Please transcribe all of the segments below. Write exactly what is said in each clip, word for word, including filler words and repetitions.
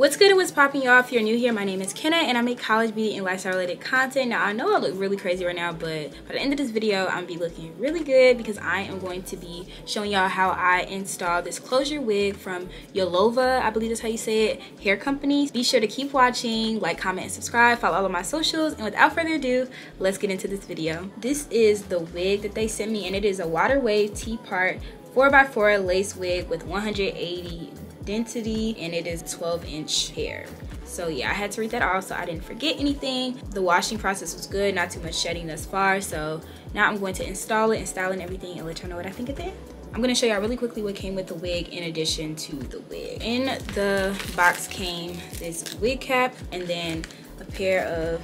What's good and what's popping, y'all? If you're new here, my name is Kenna and I make college beauty and lifestyle related content. Now I know I look really crazy right now, but by the end of this video I'm gonna be looking really good because I am going to be showing y'all how I installed this closure wig from Yolova, I believe that's how you say it, hair company. Be sure to keep watching, like, comment, and subscribe, follow all of my socials, and without further ado, let's get into this video. This is the wig that they sent me and it is a Water Wave T-Part four by four lace wig with one hundred eighty density, and it is twelve inch hair. So yeah, I had to read that off so I didn't forget anything. The washing process was good, not too much shedding thus far. So now I'm going to install it and style and everything and let y'all know what I think of that. I'm gonna show y'all really quickly what came with the wig in addition to the wig. In the box came this wig cap and then a pair of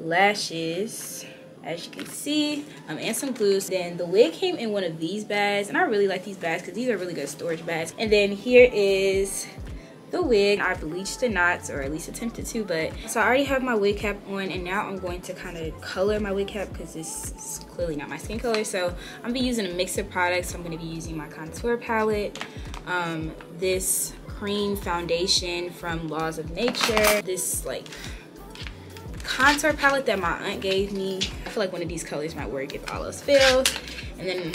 lashes, as you can see, um, and some glues. Then the wig came in one of these bags, and I really like these bags because these are really good storage bags. And then here is the wig. I bleached the knots, or at least attempted to, but so I already have my wig cap on, and now I'm going to kind of color my wig cap because this is clearly not my skin color. So I'm gonna be using a mix of products. So I'm gonna be using my contour palette, um, this cream foundation from Laws of Nature, this like contour palette that my aunt gave me. I feel like one of these colors might work if all else fails, and then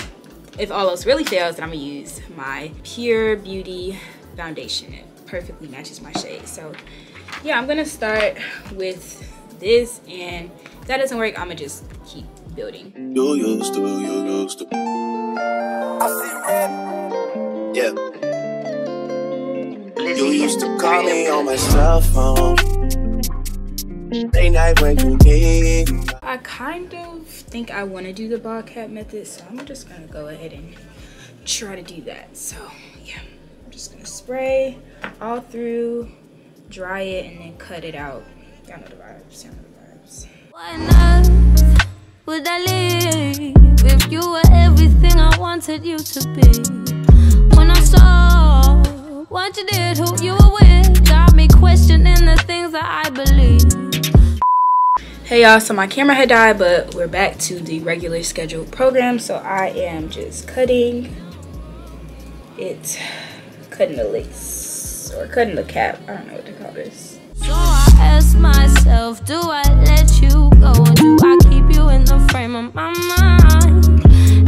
if all else really fails, then I'm gonna use my Pure Beauty foundation. It perfectly matches my shade. So yeah, I'm gonna start with this, and if that doesn't work, I'm gonna just keep building. You used to, you used to. I see red. Yeah. You used to call me on my cell phone. I kind of think I want to do the ball cap method, so I'm just going to go ahead and try to do that. So yeah, I'm just going to spray all through, dry it, and then cut it out. Y'all know the vibes, y'all know the vibes. Why not would I live if you were everything I wanted you to be? When I saw what you did, who you were with, got me questioning the things that I believe. Hey y'all, so my camera had died, but we're back to the regular scheduled program. So I am just cutting it, cutting the lace, or cutting the cap. I don't know what to call this. So I asked myself, do I let you go? Or do I keep you in the frame of my mind?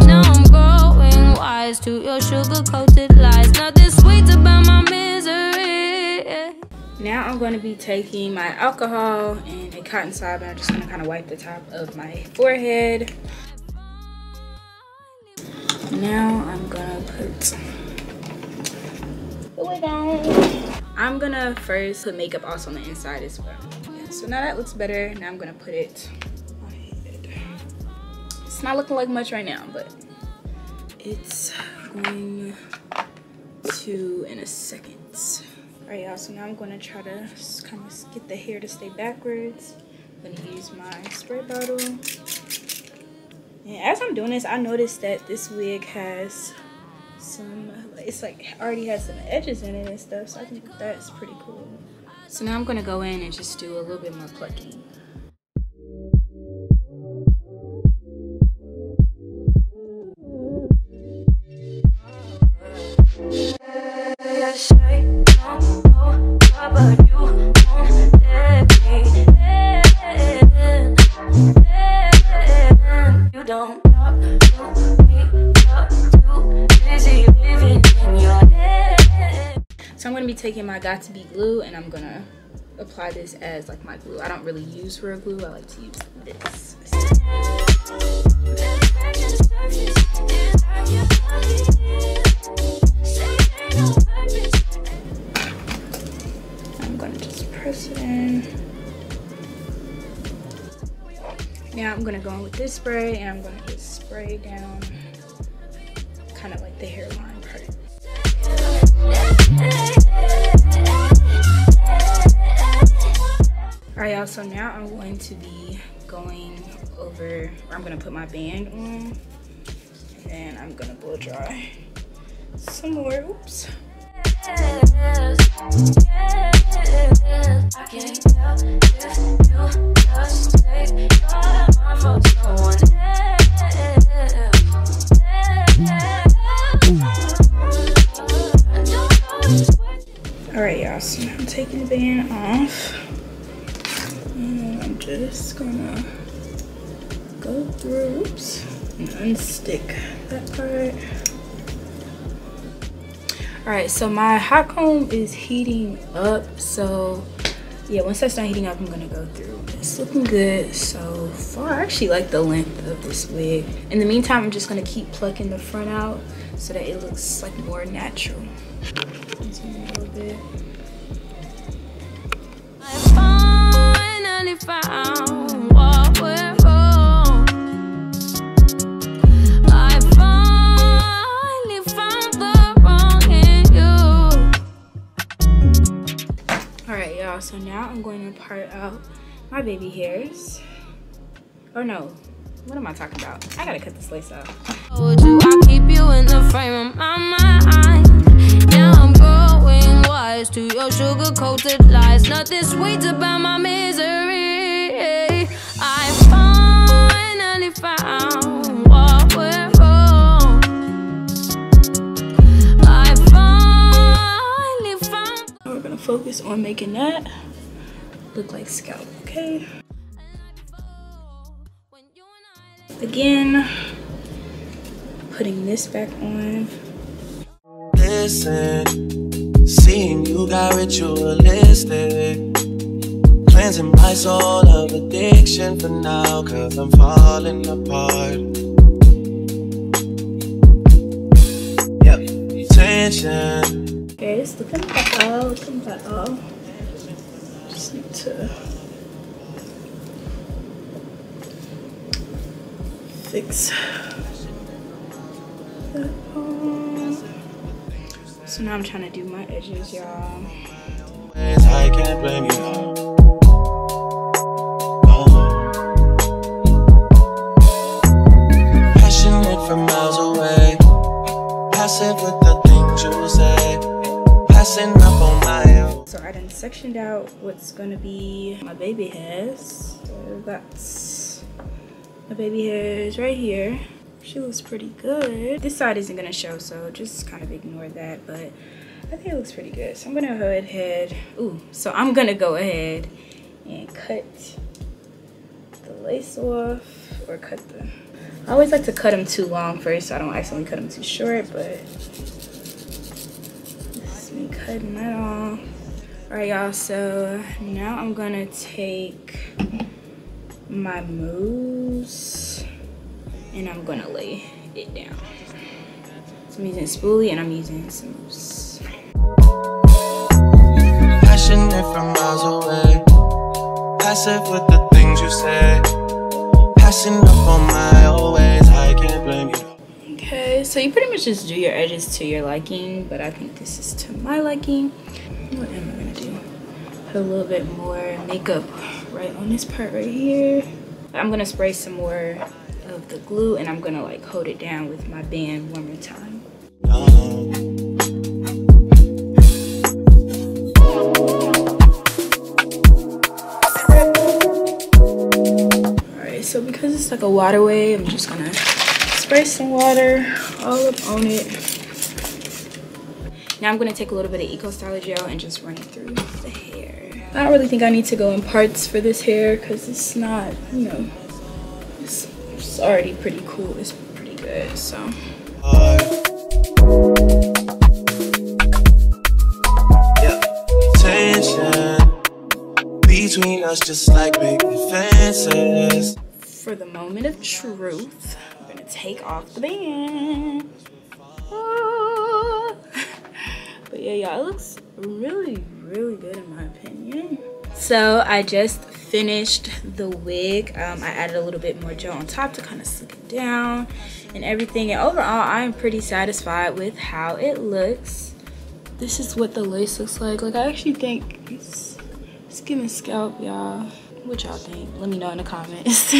Now I'm growing wise to your sugar-coated lies. Nothing sweet about my misery. Now I'm going to be taking my alcohol and a cotton swab, and I'm just going to kind of wipe the top of my forehead. Now I'm going to put the wig on. I'm going to first put makeup also on the inside as well. Yeah, so now that looks better. Now I'm going to put it on my head. It's not looking like much right now, but it's going to in a second. Alright y'all, so now I'm going to try to kind of get the hair to stay backwards. I'm going to use my spray bottle. And as I'm doing this, I noticed that this wig has some, it's like already has some edges in it and stuff. So I think that's pretty cool. So now I'm going to go in and just do a little bit more plucking. Taking my got to be glue, and I'm gonna apply this as like my glue. I don't really use real glue, I like to use this. I'm gonna just press it in. Now I'm gonna go in with this spray, and I'm gonna just spray down kind of like the hairline part. Alright y'all, so now I'm going to be going over, or I'm going to put my band on, and then I'm going to blow dry some more. Oops. Alright y'all, so now I'm taking the band off and I'm just gonna go through, oops, and unstick that part. Alright, so my hot comb is heating up, so yeah, once that's done heating up, I'm gonna go through. It's looking good so far. I actually like the length of this wig. In the meantime, I'm just gonna keep plucking the front out so that it looks like more natural. Continue a little bit. So now I'm going to part out my baby hairs. Oh no, what am I talking about? I gotta cut this lace off. Told you I keep you in the frame of my mind. Now I'm going wise to your sugar coated lies. Nothing sweet about my misery. I finally found what we're focus on making that look like scalp, okay? Again, putting this back on. Listen, seeing you got ritualistic, cleansing my soul of addiction for now, cause I'm falling apart. Yep, tension. Okay, it's looking like all, looking like all. Just need to fix that all. So now I'm trying to do my edges, y'all. I can't blame you. Passionate from miles away, passive with the things you say. So I done sectioned out what's gonna be my baby hairs. So that's my baby hairs right here. She looks pretty good. This side isn't gonna show, so just kind of ignore that, but I think it looks pretty good. So I'm gonna go ahead, ooh, so I'm gonna go ahead and cut the lace off, or cut the, I always like to cut them too long first so I don't accidentally cut them too short, but cutting that off. All right y'all, so now I'm gonna take my mousse and I'm gonna lay it down. So I'm using spoolie and I'm using some mousse. Passionate from miles away, passive with the things you say, passing up on my always, I can't blame you. Okay, so you pretty much just do your edges to your liking, but I think this is to my liking. What am I gonna do? Put a little bit more makeup right on this part right here. I'm gonna spray some more of the glue and I'm gonna like hold it down with my band one more time. Alright, so because it's like a water wave, I'm just gonna spray some water all up on it. Now I'm going to take a little bit of Eco Styler gel and just run it through the hair. I don't really think I need to go in parts for this hair because it's not, you know, it's, it's already pretty cool. It's pretty good, so. Uh, yeah. Tension between us just like big fences. For the moment of truth, I'm gonna take off the band. Oh. But yeah, y'all, it looks really, really good in my opinion. So I just finished the wig. Um, I added a little bit more gel on top to kind of slick it down and everything. And overall, I'm pretty satisfied with how it looks. This is what the lace looks like. Like, I actually think it's, it's giving scalp, y'all. What y'all think? Let me know in the comments.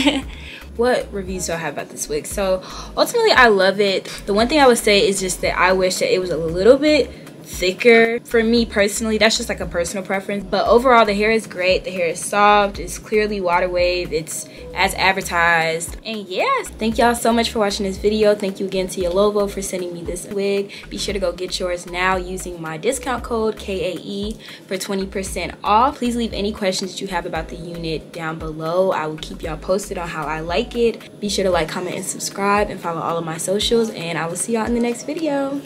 What reviews do I have about this wig? So ultimately I love it. The one thing I would say is just that I wish that it was a little bit thicker. For me personally, that's just like a personal preference. But overall, the hair is great. The hair is soft. It's clearly Water Wave. It's as advertised. And yeah, thank y'all so much for watching this video. Thank you again to Yolova for sending me this wig. Be sure to go get yours now using my discount code K A E for twenty percent off. Please leave any questions that you have about the unit down below. I will keep y'all posted on how I like it. Be sure to like, comment, and subscribe, and follow all of my socials, and I will see y'all in the next video.